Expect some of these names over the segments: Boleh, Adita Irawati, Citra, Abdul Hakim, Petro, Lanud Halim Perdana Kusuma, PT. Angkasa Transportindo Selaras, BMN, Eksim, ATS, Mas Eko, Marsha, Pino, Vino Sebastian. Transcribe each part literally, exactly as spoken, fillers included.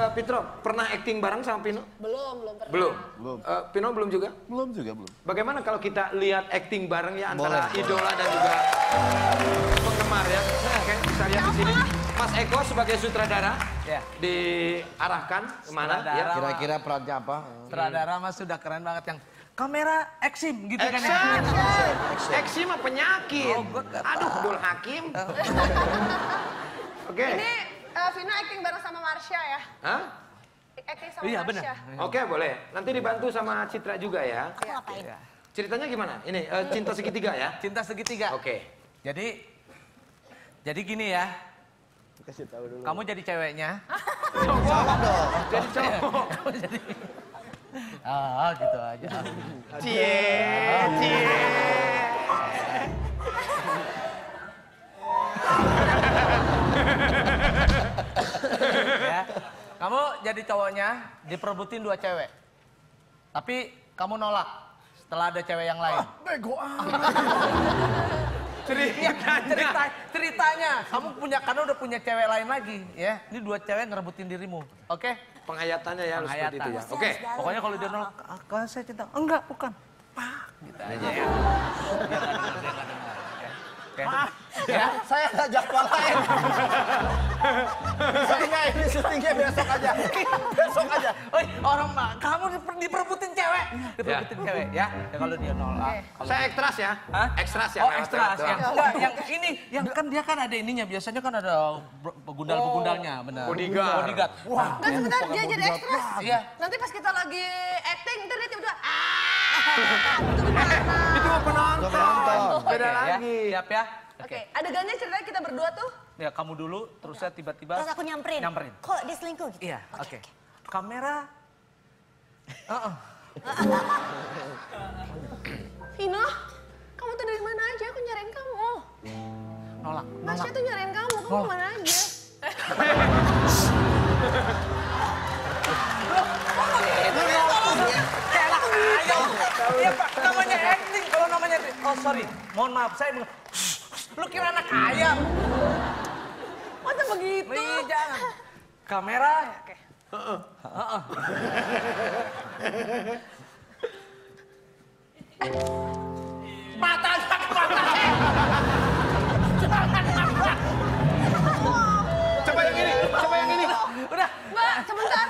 uh, Petro pernah acting bareng sama Pino? Belum, belum pernah. Belum. belum. Uh, Pino belum juga? Belum juga, belum. Bagaimana kalau kita lihat acting bareng ya antara boleh, idola boleh. dan juga penggemar ya? Oke, bisa lihat di sini. Mas Eko sebagai sutradara ya. diarahkan kemana? Kira-kira ya? perannya apa? Sutradara Mas sudah keren banget yang kamera Eksim gitu kan ya. Eksim mah penyakit. Oh, Aduh, Abdul Hakim. Oke. Okay. Ini uh, Vino acting bareng sama Marsha ya? Hah? Acting sama iya, Marsha. Oke, okay, boleh. Nanti dibantu sama Citra juga ya. Aku ngapain? Ceritanya gimana? Ini uh, cinta segitiga ya? Cinta segitiga. Oke. Okay. Jadi jadi gini ya. Kasih tahu dulu. Kamu jadi ceweknya. Cowok dong. Jadi cowok. Kamu jadi ah, gitu aja. Cie, cie. Ya. Kamu jadi cowoknya diperbutin dua cewek. Tapi kamu nolak setelah ada cewek yang lain. Ah, bego amat. Ceritanya, cerita, ceritanya kamu punya karena udah punya cewek lain lagi ya. Ini dua cewek ngerebutin dirimu. Oke? Okay? Pengayatannya ya harus seperti itu ya. Oke. Okay. Pokoknya kalau dia nolak, kalau saya cinta, enggak, bukan. Pak gitu aja ya. Maaf, ya, saya nggak jadwal lain. Misalnya ini syutingnya besok aja, besok aja. Oi, orang mak, kamu diper, diperebutin cewek, diperebutin ya. cewek ya. Ya kalau dia nolak, kalau saya ekstras ya, Hah? ekstras ya. Oh ekstras, ya. Enggak, yang ini, yang kan dia kan ada ininya, biasanya kan ada begundal-begundalnya, benar. Bodyguard, bodyguard. Wah, nggak sebentar dia jadi ekstras. Iya. Nanti pas kita lagi acting, ntar dia tiba-tiba. Itu penonton, beda lagi. Siap ya? Oke, adegannya ceritanya kita berdua tuh. Ya kamu dulu, terus saya tiba-tiba. Terus aku nyamperin. Nyamperin. Kok dia selingkuh gitu? Iya, oke. Kamera. Vino, kamu tuh dari mana aja? Aku nyariin kamu. Nolak. Masya tuh nyariin kamu, kamu kemana aja? Iya Pak, namanya acting, kalau namanya oh sorry, mohon maaf saya meng... Lu kira anak ayam? Masa begitu? Nih, jangan. Kamera. Oke. Heeh. Heeh. Mata aja ke mata. Coba yang ini, coba yang ini. Udah. Mbak, sebentar.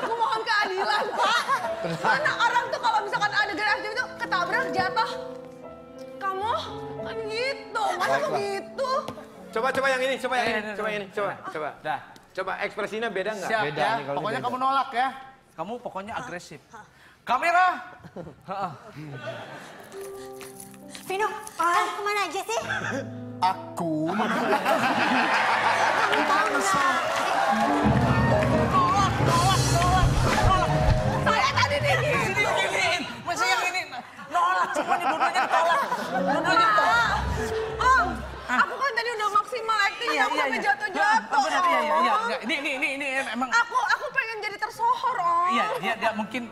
Aku mohon keadilan, Pak. Mana orang tuh kalau misalkan ada garasi itu ketabrak jatuh. Kamu kan gitu, masa kamu gitu? Coba coba yang ini, coba yang ini, coba ini, coba, coba. Dah, coba ekspresinya beda nggak? Siap ya. Pokoknya kamu nolak ya. Kamu pokoknya agresif. Kamera. Vino, kamu kemana aja sih? Aku. Kamu tahu nggak? Cuma nih duduknya tolak, duduknya tolak. Om, aku kan tadi udah maksimal acting, aku sampai jatuh-jatuh. Iya, iya, iya. Ini, ini, ini, ini emang. Aku, aku pengen jadi tersohor, Om. Iya, dia, dia mungkin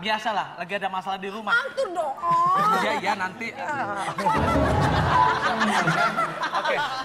biasalah, lagi ada masalah di rumah. Atur dong, Om. Iya, iya, nanti. Oke.